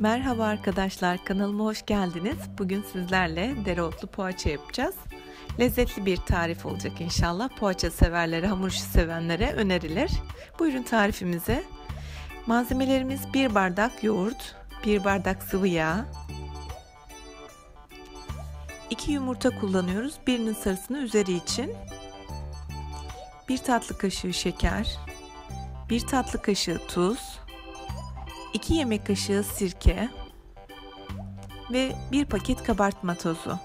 Merhaba arkadaşlar, kanalıma hoş geldiniz. Bugün sizlerle dereotlu poğaça yapacağız. Lezzetli bir tarif olacak inşallah. Poğaça severlere, hamur işi sevenlere önerilir. Buyurun tarifimize. Malzemelerimiz 1 bardak yoğurt, 1 bardak sıvı yağ, 2 yumurta kullanıyoruz. Birinin sarısını üzeri için. 1 tatlı kaşığı şeker, 1 tatlı kaşığı tuz, 2 yemek kaşığı sirke ve 1 paket kabartma tozu.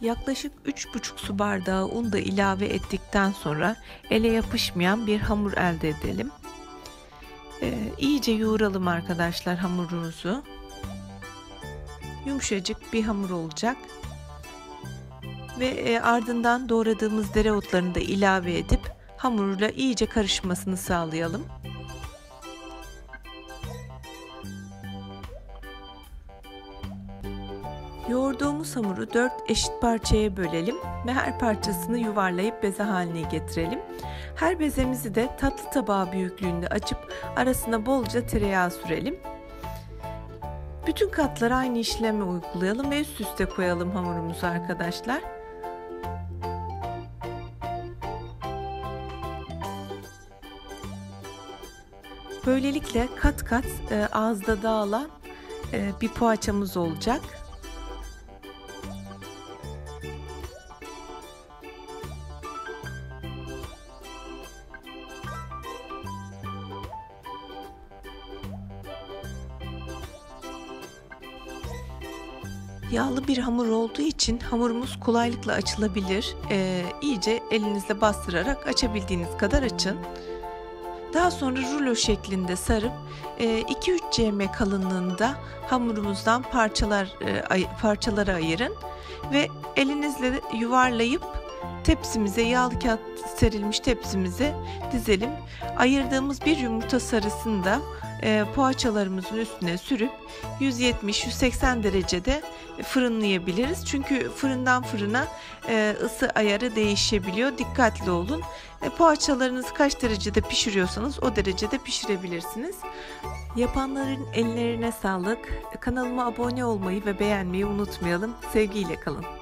Yaklaşık 3,5 su bardağı un da ilave ettikten sonra ele yapışmayan bir hamur elde edelim. İyice yoğuralım arkadaşlar hamurumuzu. Yumuşacık bir hamur olacak. Ve ardından doğradığımız dereotlarını da ilave edip hamurla iyice karışmasını sağlayalım. Yoğurduğumuz hamuru 4 eşit parçaya bölelim ve her parçasını yuvarlayıp beze haline getirelim. Her bezemizi de tatlı tabağı büyüklüğünde açıp arasına bolca tereyağı sürelim. Bütün katlara aynı işlemi uygulayalım ve üst üste koyalım hamurumuzu arkadaşlar. Böylelikle kat kat ağızda dağılan bir poğaçamız olacak. Yağlı bir hamur olduğu için hamurumuz kolaylıkla açılabilir. İyice elinizle bastırarak açabildiğiniz kadar açın. Daha sonra rulo şeklinde sarıp 2-3 cm kalınlığında hamurumuzdan parçalara ayırın. Ve elinizle yuvarlayıp tepsimize, yağlı kağıt serilmiş tepsimize dizelim. Ayırdığımız bir yumurta sarısını da poğaçalarımızın üstüne sürüp 170-180 derecede fırınlayabiliriz. Çünkü fırından fırına ısı ayarı değişebiliyor. Dikkatli olun. Poğaçalarınızı kaç derecede pişiriyorsanız o derecede pişirebilirsiniz. Yapanların ellerine sağlık. Kanalıma abone olmayı ve beğenmeyi unutmayalım. Sevgiyle kalın.